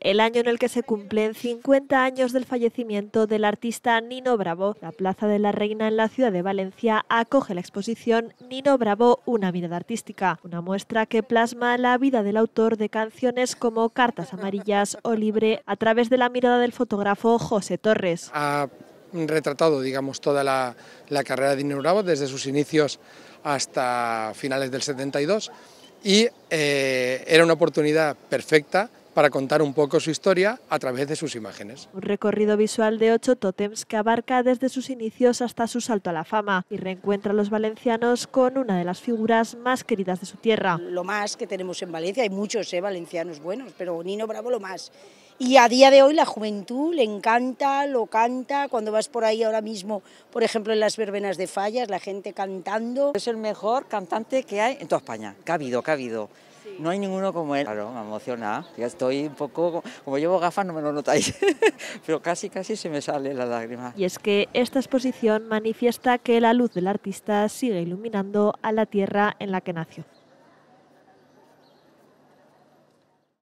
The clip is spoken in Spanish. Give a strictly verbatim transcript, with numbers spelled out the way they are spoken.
El año en el que se cumplen cincuenta años del fallecimiento del artista Nino Bravo, la Plaza de la Reina en la ciudad de Valencia acoge la exposición Nino Bravo, una mirada artística, una muestra que plasma la vida del autor de canciones como Cartas Amarillas o Libre a través de la mirada del fotógrafo José Torres. Ha retratado, digamos, toda la, la carrera de Nino Bravo desde sus inicios hasta finales del setenta y dos y eh, era una oportunidad perfecta para contar un poco su historia a través de sus imágenes. Un recorrido visual de ocho tótems que abarca desde sus inicios hasta su salto a la fama y reencuentra a los valencianos con una de las figuras más queridas de su tierra. Lo más que tenemos en Valencia, hay muchos eh, valencianos buenos, pero Nino Bravo lo más. Y a día de hoy la juventud le encanta, lo canta, cuando vas por ahí ahora mismo, por ejemplo en las verbenas de Fallas, la gente cantando. Es el mejor cantante que hay en toda España, que ha habido, que ha habido. No hay ninguno como él. Claro, me emociona. Ya estoy un poco... Como llevo gafas no me lo notáis, pero casi casi se me sale la lágrima. Y es que esta exposición manifiesta que la luz del artista sigue iluminando a la tierra en la que nació.